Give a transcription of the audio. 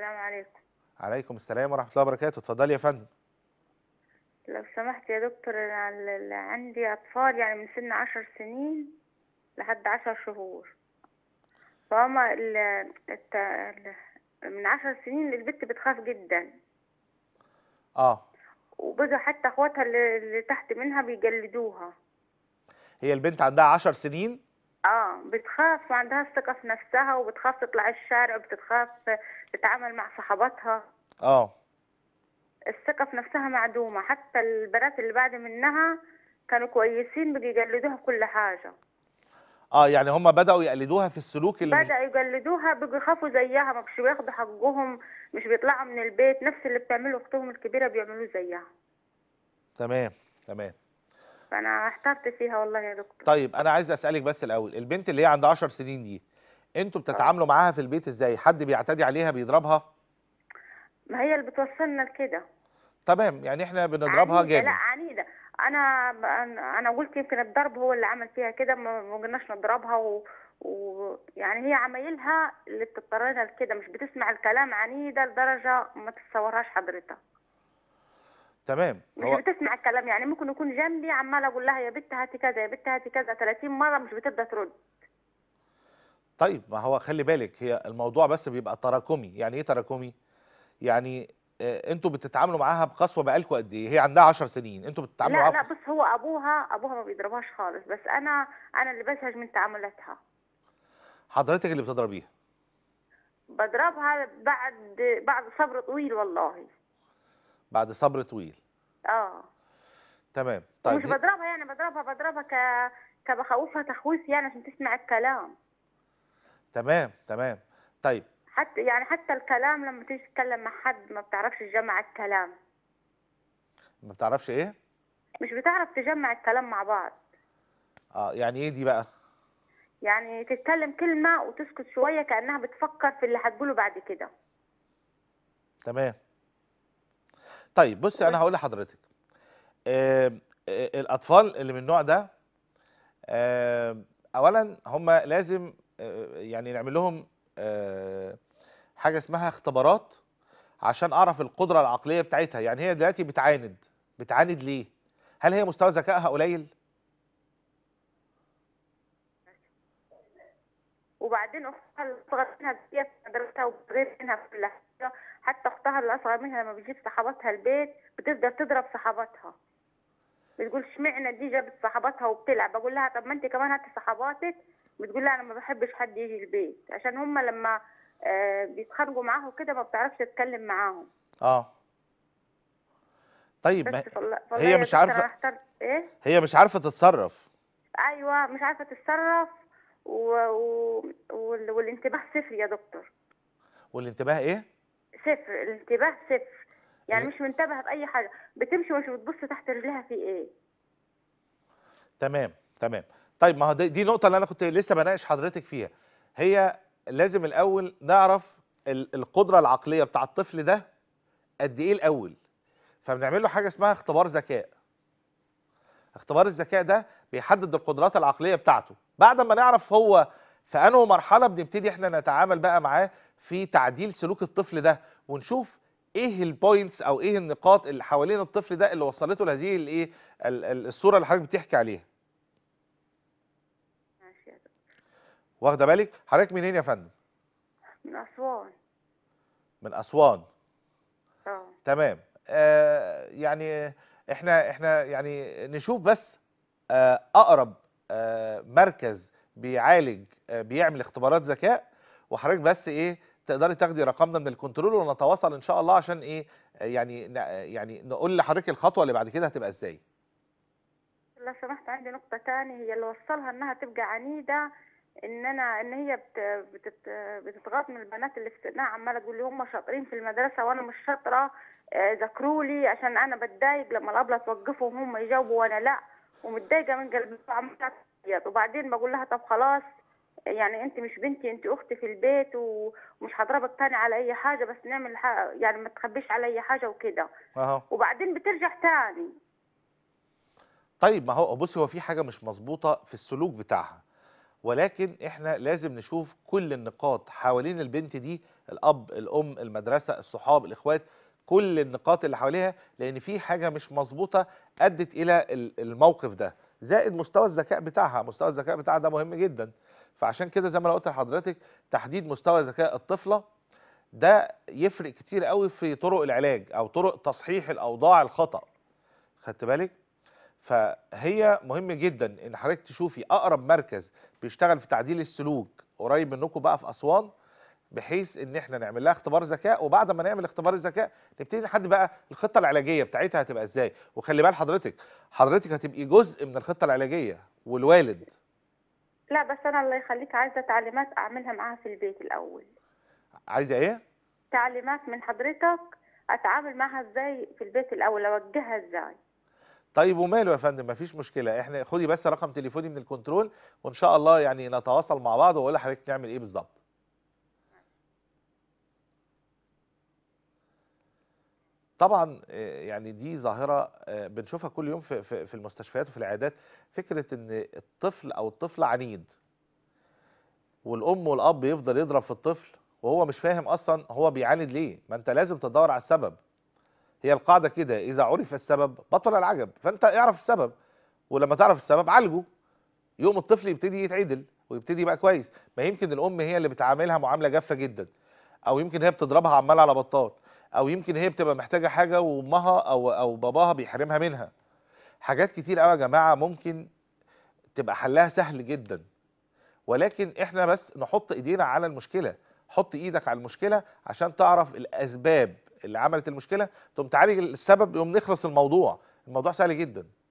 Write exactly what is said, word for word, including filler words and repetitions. السلام عليكم. عليكم السلام ورحمة الله وبركاته، اتفضلي يا فندم. لو سمحت يا دكتور، أنا عندي أطفال يعني من سن عشر سنين لحد عشر شهور، فهما ال الت... من عشر سنين البت بتخاف جدا. اه وجوزها حتى اخواتها اللي تحت منها بيجلدوها. هي البنت عندها عشر سنين؟ اه بتخاف، ما عندهاش ثقة في نفسها، وبتخاف تطلع الشارع، وبتخاف تتعامل مع صحباتها. اه الثقة في نفسها معدومة، حتى البنات اللي بعد منها كانوا كويسين بيجلدوها في كل حاجة. اه يعني هم بدأوا يقلدوها في السلوك اللي بدأوا مش... يقلدوها، بيخافوا زيها، ما مش بياخدوا حقهم، مش بيطلعوا من البيت، نفس اللي بتعمله اختهم الكبيرة بيعملوه زيها. تمام تمام. فأنا احترت فيها والله يا دكتور. طيب أنا عايز أسألك بس الأول، البنت اللي هي عندها عشر سنين دي أنتوا بتتعاملوا معاها في البيت إزاي؟ حد بيعتدي عليها بيضربها؟ ما هي اللي بتوصلنا لكده. تمام، يعني إحنا بنضربها جامد. لا عنيدة، أنا أنا قلت يمكن الضرب هو اللي عمل فيها كده، ما قلناش نضربها و... و... يعني هي عمايلها اللي بتضطرنا لكده، مش بتسمع الكلام، عنيدة لدرجة ما تتصورهاش حضرتك. تمام. مش هو... بتسمع الكلام، يعني ممكن يكون جنبي عمال اقول لها يا بت هاتي كذا يا بت هاتي كذا ثلاثين مره مش بتبدا ترد. طيب ما هو خلي بالك، هي الموضوع بس بيبقى تراكمي. يعني ايه تراكمي؟ يعني آه انتوا بتتعاملوا معاها بقسوه بقالكوا قد ايه؟ هي عندها عشر سنين، انتوا بتتعاملوا معاها؟ لا لا بص، هو ابوها ابوها ما بيضربهاش خالص، بس انا انا اللي بزهج من تعاملاتها. حضرتك اللي بتضربيها؟ بضربها بعد بعد صبر طويل والله. بعد صبر طويل. اه تمام. طيب مش بضربها يعني، بضربها بضربها ك كبخوفها تخويف يعني عشان تسمع الكلام. تمام تمام. طيب حتى يعني حتى الكلام لما تيجي تتكلم مع حد ما بتعرفش تجمع الكلام. ما بتعرفش ايه؟ مش بتعرف تجمع الكلام مع بعض. اه يعني ايه دي بقى؟ يعني تتكلم كلمه وتسكت شويه كانها بتفكر في اللي هتقوله بعد كده. تمام. طيب بصي انا هقول لحضرتك، آه الاطفال اللي من النوع ده آه اولا هم لازم آه يعني نعمل لهم آه حاجه اسمها اختبارات عشان اعرف القدره العقليه بتاعتها. يعني هي دلوقتي بتعاند بتعاند ليه؟ هل هي مستوى ذكائها قليل؟ وبعدين اختها اللي اصغر منها في مدرستها وغير منها في كل حاجه، حتى اختها اللي اصغر منها لما بتجيب صحباتها البيت بتبدا تضرب صحباتها، بتقول اشمعنى دي جابت صحباتها وبتلعب. اقول لها طب ما انت كمان هاتي صحباتك، بتقول لها انا ما بحبش حد يجي البيت، عشان هم لما آه بيتخرجوا معاهم كده ما بتعرفش تتكلم معاهم. اه طيب بس فل... هي مش عارفه ايه؟ هي مش عارفه تتصرف. ايوه مش عارفه تتصرف و... و... والانتباه صفر يا دكتور. والانتباه ايه؟ صفر، الانتباه صفر، يعني م... مش منتبهه باي حاجه، بتمشي ومش بتبص تحت رجلها في ايه. تمام تمام. طيب ما هو دي نقطه اللي انا كنت لسه بناقش حضرتك فيها. هي لازم الاول نعرف القدره العقليه بتاع الطفل ده قد ايه الاول، فبنعمل له حاجه اسمها اختبار ذكاء. اختبار الذكاء ده بيحدد القدرات العقليه بتاعته. بعد ما نعرف هو في انهي مرحله بنبتدي احنا نتعامل بقى معاه في تعديل سلوك الطفل ده، ونشوف ايه البوينتس او ايه النقاط اللي حوالين الطفل ده اللي وصلته لهذه الايه الصوره اللي حضرتك بتحكي عليها. ماشي يا دكتور. واخده بالك؟ حضرتك منين يا فندم؟ من اسوان. من اسوان. اه تمام. آه يعني احنا احنا يعني نشوف بس آه اقرب آه مركز بيعالج آه بيعمل اختبارات ذكاء، وحضرتك بس ايه تقدري تاخدي رقمنا من الكنترول ونتواصل ان شاء الله عشان ايه يعني يعني نقول لحضرتك الخطوه اللي بعد كده هتبقى ازاي. لو سمحت عندي نقطه ثانيه، هي اللي وصلها انها تبقى عنيده، ان انا ان هي بتت بتتغاظ من البنات اللي في سنها، عماله تقول لي هم شاطرين في المدرسه وانا مش شاطره، ذاكروا لي عشان انا بتضايق لما الابله توقفهم هم يجاوبوا وانا لا، ومتضايقه من قلبي وعماله تعيط. وبعدين بقول لها طب خلاص يعني انت مش بنتي، انت اختي في البيت، ومش هضربك تاني على اي حاجه، بس نعمل يعني ما تخبيش على اي حاجه وكده. اهو. وبعدين بترجع تاني. طيب ما هو بصي، هو في حاجه مش مظبوطه في السلوك بتاعها، ولكن احنا لازم نشوف كل النقاط حوالين البنت دي، الاب، الام، المدرسه، الصحاب، الاخوات، كل النقاط اللي حواليها، لان في حاجه مش مظبوطه ادت الى الموقف ده، زائد مستوى الذكاء بتاعها. مستوى الذكاء بتاعها ده مهم جدا، فعشان كده زي ما انا قلت لحضرتك تحديد مستوى ذكاء الطفله ده يفرق كتير قوي في طرق العلاج او طرق تصحيح الاوضاع الخطا، خدت بالك؟ فهي مهم جدا ان حضرتك تشوفي اقرب مركز بيشتغل في تعديل السلوك قريب منكم بقى في اسوان، بحيث ان احنا نعمل لها اختبار ذكاء، وبعد ما نعمل اختبار الذكاء نبتدي نحدد بقى الخطه العلاجيه بتاعتها هتبقى ازاي. وخلي بال حضرتك حضرتك هتبقي جزء من الخطه العلاجيه والوالد. لا بس انا الله يخليك عايزه تعليمات اعملها معاها في البيت الاول. عايزه ايه؟ تعليمات من حضرتك اتعامل معاها ازاي في البيت الاول، اوجهها ازاي. طيب وماله يا فندم، مفيش مشكله، احنا خدي بس رقم تليفوني من الكنترول وان شاء الله يعني نتواصل مع بعض واقول لحضرتك نعمل ايه بالظبط. طبعا يعني دي ظاهره بنشوفها كل يوم في في المستشفيات وفي العيادات، فكره ان الطفل او الطفله عنيد والام والاب يفضل يضرب في الطفل وهو مش فاهم اصلا هو بيعاند ليه. ما انت لازم تدور على السبب، هي القاعده كده، اذا عرف السبب بطل العجب. فانت اعرف السبب، ولما تعرف السبب عالجه، يوم الطفل يبتدي يتعدل ويبتدي يبقى كويس. ما يمكن الام هي اللي بتعاملها معامله جافه جدا، او يمكن هي بتضربها عمال على بطال، او يمكن هي بتبقى محتاجه حاجه وامها او او باباها بيحرمها منها. حاجات كتير قوي يا جماعه ممكن تبقى حلها سهل جدا، ولكن احنا بس نحط ايدينا على المشكله. حط ايدك على المشكله عشان تعرف الاسباب اللي عملت المشكله، تقوم تعالج السبب، يقوم نخلص الموضوع. الموضوع سهل جدا.